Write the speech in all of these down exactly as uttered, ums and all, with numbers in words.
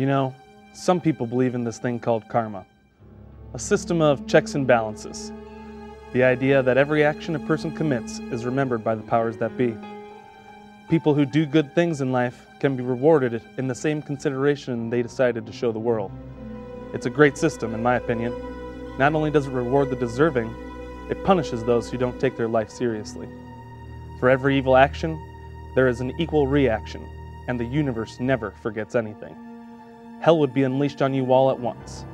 You know, some people believe in this thing called karma, a system of checks and balances. The idea that every action a person commits is remembered by the powers that be. People who do good things in life can be rewarded in the same consideration they decided to show the world. It's a great system, in my opinion. Not only does it reward the deserving, it punishes those who don't take their life seriously. For every evil action, there is an equal reaction, and the universe never forgets anything. Hell would be unleashed on you all at once.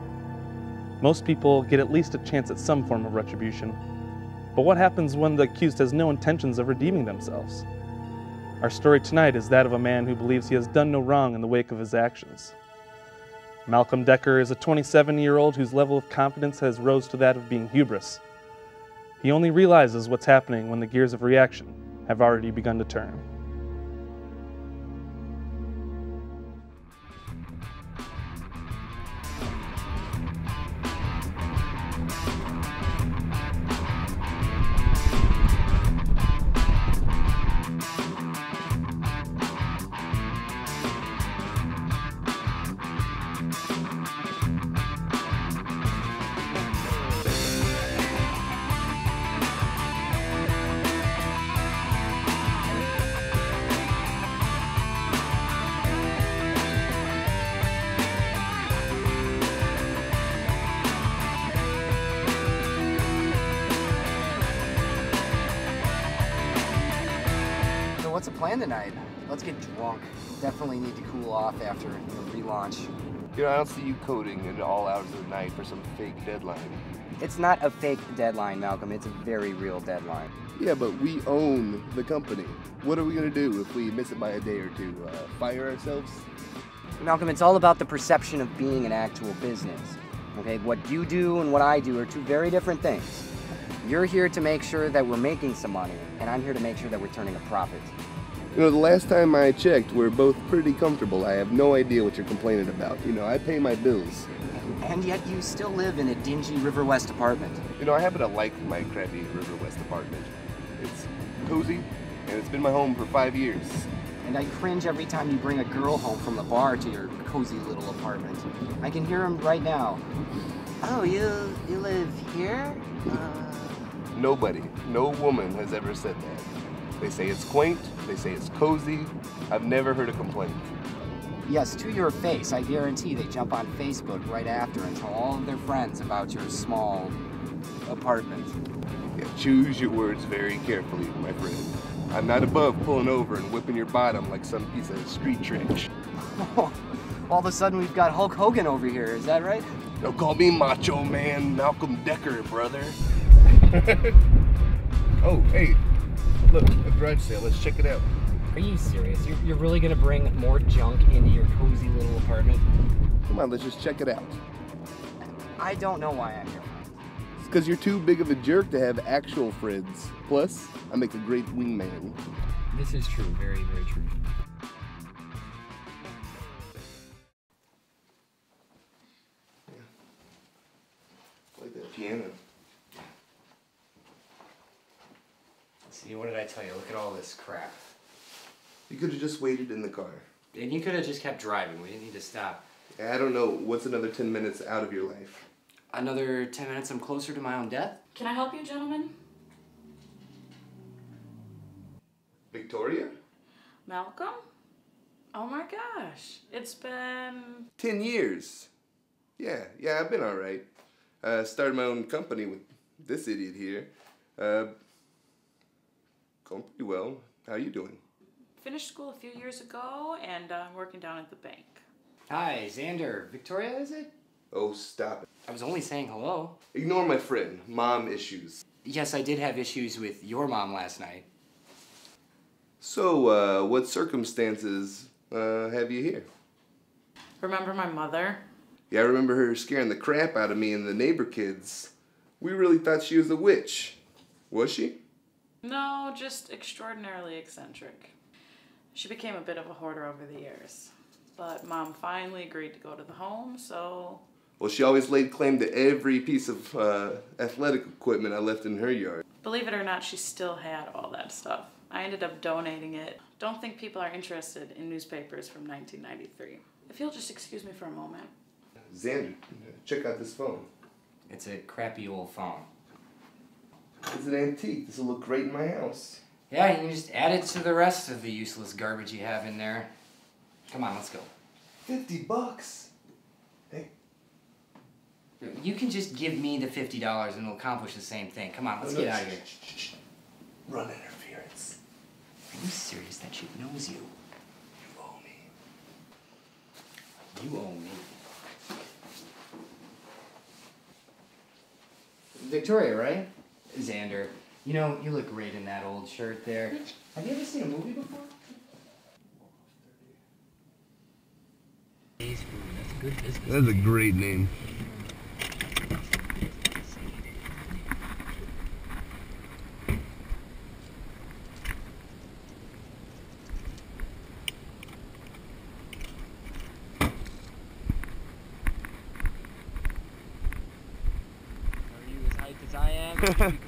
Most people get at least a chance at some form of retribution. But what happens when the accused has no intentions of redeeming themselves? Our story tonight is that of a man who believes he has done no wrong in the wake of his actions. Malcolm Decker is a twenty-seven-year-old whose level of confidence has rose to that of being hubris. He only realizes what's happening when the gears of reaction have already begun to turn. What's the plan tonight? Let's get drunk. Definitely need to cool off after the relaunch. You know, I don't see you coding into all hours of the night for some fake deadline. It's not a fake deadline, Malcolm. It's a very real deadline. Yeah, but we own the company. What are we going to do if we miss it by a day or two? Uh, fire ourselves? Malcolm, it's all about the perception of being an actual business. Okay, what you do and what I do are two very different things. You're here to make sure that we're making some money, and I'm here to make sure that we're turning a profit. You know, the last time I checked, we're both pretty comfortable. I have no idea what you're complaining about. You know, I pay my bills. And yet you still live in a dingy River West apartment. You know, I happen to like my crappy River West apartment. It's cozy, and it's been my home for five years. And I cringe every time you bring a girl home from the bar to your cozy little apartment. I can hear him right now. Oh, you, you live here? Uh... Nobody, no woman has ever said that. They say it's quaint, they say it's cozy. I've never heard a complaint. Yes, to your face, I guarantee they jump on Facebook right after and tell all of their friends about your small apartment. Yeah, choose your words very carefully, my friend. I'm not above pulling over and whipping your bottom like some piece of street trash. All of a sudden we've got Hulk Hogan over here, is that right? Don't call me Macho Man, Malcolm Decker, brother. Oh, hey, look, a garage sale, let's check it out. Are you serious? You're, you're really gonna bring more junk into your cozy little apartment? Come on, let's just check it out. I don't know why I'm here. It's because you're too big of a jerk to have actual friends. Plus, I make a great wingman. This is true, very, very true. Yeah. I like that piano. See, what did I tell you? Look at all this crap. You could have just waited in the car. And you could have just kept driving. We didn't need to stop. I don't know. What's another ten minutes out of your life? Another ten minutes I'm closer to my own death? Can I help you, gentlemen? Victoria? Malcolm? Oh my gosh. It's been... Ten years. Yeah, yeah, I've been all right. Uh, started my own company with this idiot here. Uh... Going pretty well. How are you doing? Finished school a few years ago and uh, working down at the bank. Hi, Xander. Victoria, is it? Oh, stop it. I was only saying hello. Ignore my friend. Mom issues. Yes, I did have issues with your mom last night. So, uh, what circumstances uh, have you here? Remember my mother? Yeah, I remember her scaring the crap out of me and the neighbor kids. We really thought she was a witch. Was she? No, just extraordinarily eccentric. She became a bit of a hoarder over the years. But Mom finally agreed to go to the home, so... Well, she always laid claim to every piece of uh, athletic equipment I left in her yard. Believe it or not, she still had all that stuff. I ended up donating it. Don't think people are interested in newspapers from nineteen ninety-three. If you'll just excuse me for a moment. Xander, check out this phone. It's a crappy old phone. It's an antique. This will look great in my house. Yeah, you can just add it to the rest of the useless garbage you have in there. Come on, let's go. Fifty bucks? Hey. You can just give me the fifty dollars and we'll accomplish the same thing. Come on, let's no, no, get out of here. Sh sh sh Run interference. Are you serious? That shit knows you. You owe me. You owe me. Victoria, right? Xander, you know, you look great in that old shirt there. Have you ever seen a movie before? That's a great name.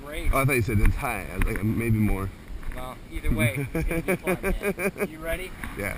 Great. Oh, I thought you said it's high. I was like, maybe more. Well, either way, it's gonna be fun, man. You ready? Yeah.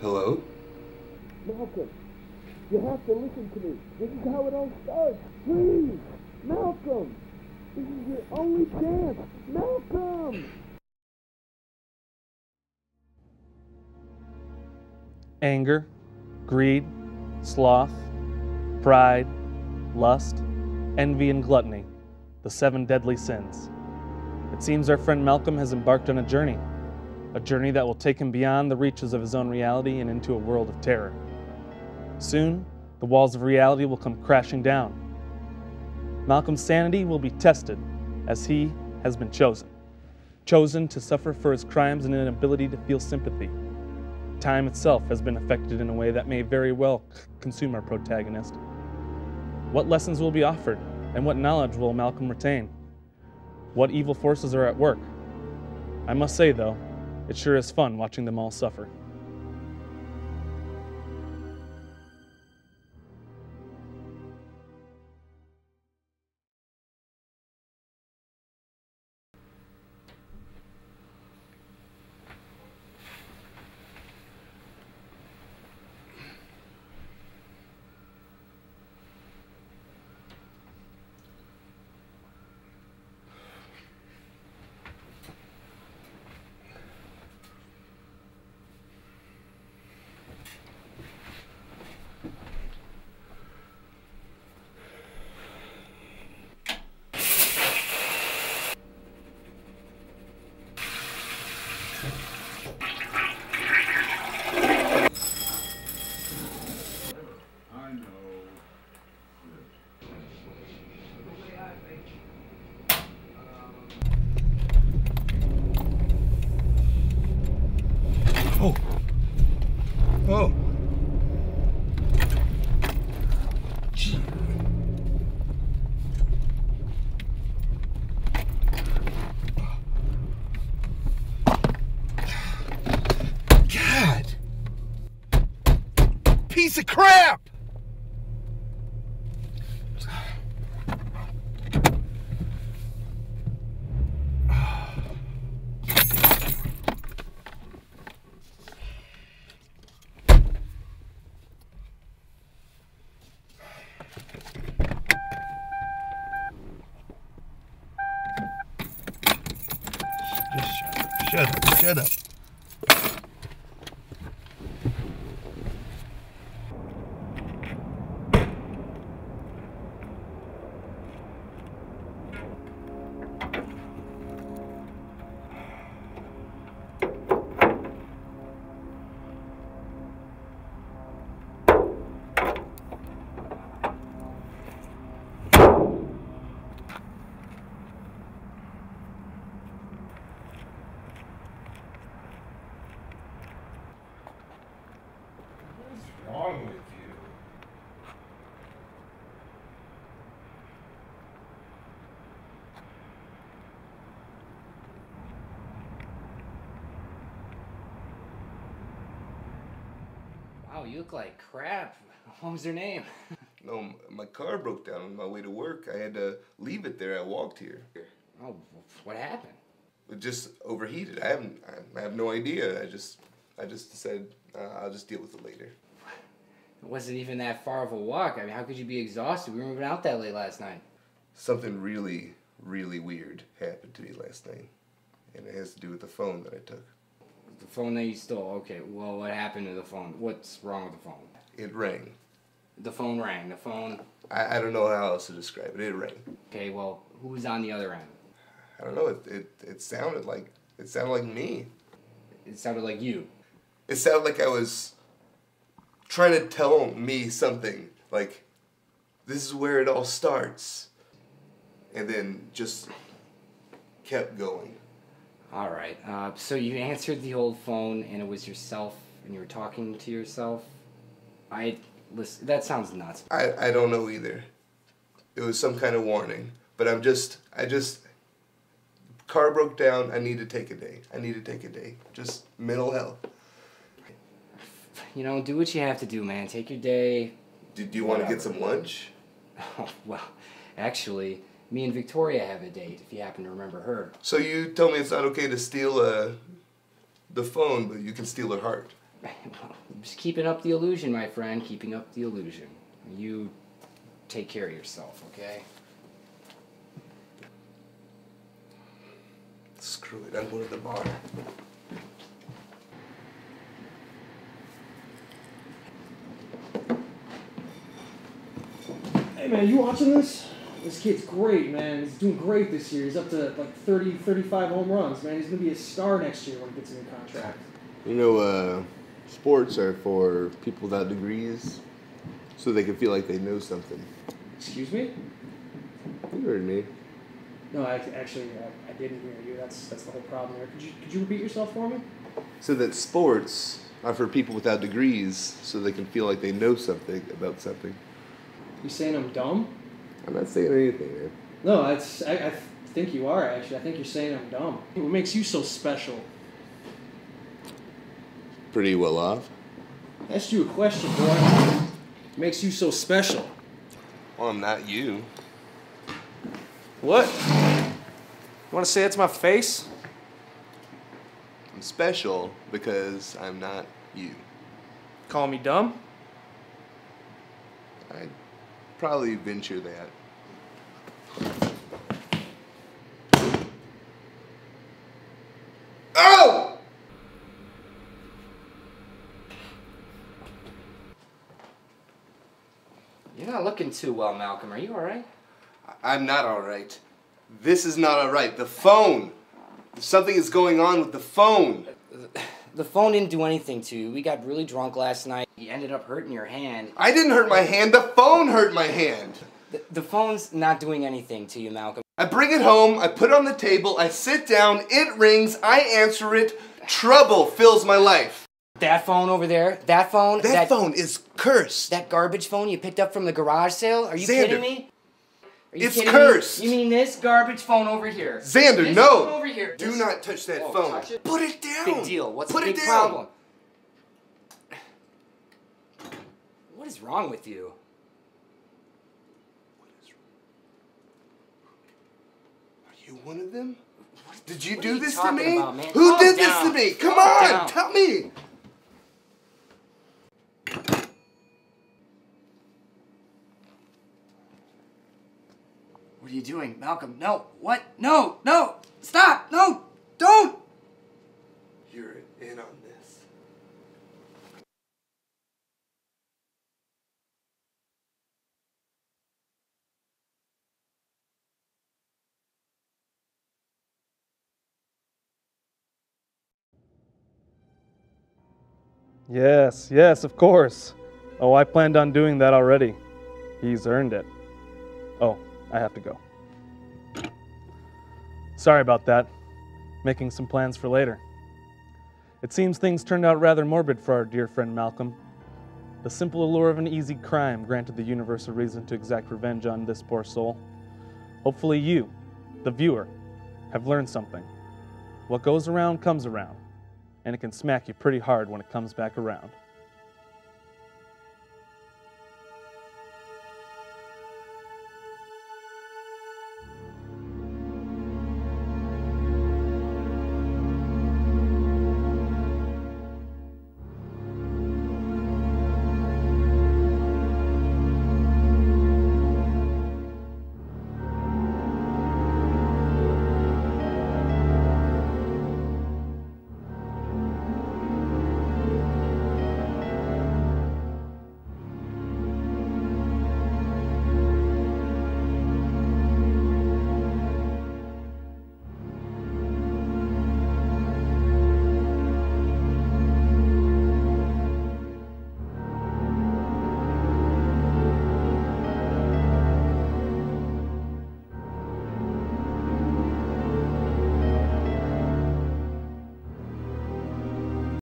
Hello? Malcolm, You have to listen to me. This is how it all starts. Please, Malcolm. This is your only chance. Malcolm. Anger, greed, sloth, pride, lust, envy, and gluttony, the seven deadly sins. It seems our friend Malcolm has embarked on a journey, a journey that will take him beyond the reaches of his own reality and into a world of terror. Soon, the walls of reality will come crashing down. Malcolm's sanity will be tested as he has been chosen, chosen to suffer for his crimes and inability to feel sympathy. Time itself has been affected in a way that may very well consume our protagonist. What lessons will be offered, and what knowledge will Malcolm retain? What evil forces are at work? I must say, though, it sure is fun watching them all suffer. Piece of crap! Just shut up, shut up. Oh, you look like crap. What was your name? No, my car broke down on my way to work. I had to leave it there. I walked here. Oh, what happened? It just overheated. I haven't. I have no idea. I just, I just said uh, I'll just deal with it later. It wasn't even that far of a walk. I mean, how could you be exhausted? We were moving out that late last night. Something really, really weird happened to me last night, and it has to do with the phone that I took. The phone that you stole. Okay, well, what happened to the phone? What's wrong with the phone? It rang. The phone rang. The phone... I, I don't know how else to describe it. It rang. Okay, well, who was on the other end? I don't know. It, it, it sounded like... It sounded like me. It sounded like you. It sounded like I was trying to tell me something. Like, this is where it all starts. And then just kept going. All right, uh, so you answered the old phone, and it was yourself, and you were talking to yourself. I listen. That sounds nuts. I I don't know either. It was some kind of warning, but I'm just I just car broke down. I need to take a day. I need to take a day. Just mental health. You know, do what you have to do, man. Take your day. Do, do you want to get some lunch? Oh, well, actually. Me and Victoria have a date, if you happen to remember her. So you tell me it's not okay to steal uh, the phone, but you can steal her heart. just keeping up the illusion, my friend. Keeping up the illusion. You take care of yourself, okay? Screw it. I'll go to the bar. Hey, man, you watching this? This kid's great, man. He's doing great this year. He's up to like thirty, thirty-five home runs, man. He's going to be a star next year when he gets a new contract. You know, uh, sports are for people without degrees so they can feel like they know something. Excuse me? You heard me. No, I, actually, I, I didn't hear you. That's that's the whole problem there. Could you, could you repeat yourself for me? So that sports are for people without degrees so they can feel like they know something about something. You saying I'm dumb? I'm not saying anything, man. No, that's, I, I think you are, actually. I think you're saying I'm dumb. What makes you so special? Pretty well off. I asked you a question, boy. What makes you so special? Well, I'm not you. What? You want to say that's my face? I'm special because I'm not you. Call me dumb? I... probably venture that. Oh! You're not looking too well, Malcolm. Are you all right? I'm not all right. This is not all right. The phone. Something is going on with the phone. The phone didn't do anything to you. We got really drunk last night. You ended up hurting your hand. I didn't hurt my hand. The phone hurt my hand. The, the phone's not doing anything to you, Malcolm. I bring it home. I put it on the table. I sit down. It rings. I answer it. Trouble fills my life. That phone over there. That phone. That, that phone is cursed. That garbage phone you picked up from the garage sale. Are you Xander, kidding me? Are you it's kidding cursed. Me? You mean this garbage phone over here? Xander, this no. Phone over here. Do this... not touch that oh, phone. Touch it. Put it down. Big deal. What's put the big it down. Problem? What is wrong with you? What is wrong? Are you one of them? What, did you do this to me? About, Who Calm did down. This to me? Come Calm on, down. Tell me. What are you doing, Malcolm? No, what? No, no, stop, no, don't. You're in on this. Yes, yes, of course. Oh, I planned on doing that already. He's earned it. Oh, I have to go. Sorry about that. Making some plans for later. It seems things turned out rather morbid for our dear friend Malcolm. The simple allure of an easy crime granted the universe a reason to exact revenge on this poor soul. Hopefully you, the viewer, have learned something. What goes around comes around, and it can smack you pretty hard when it comes back around.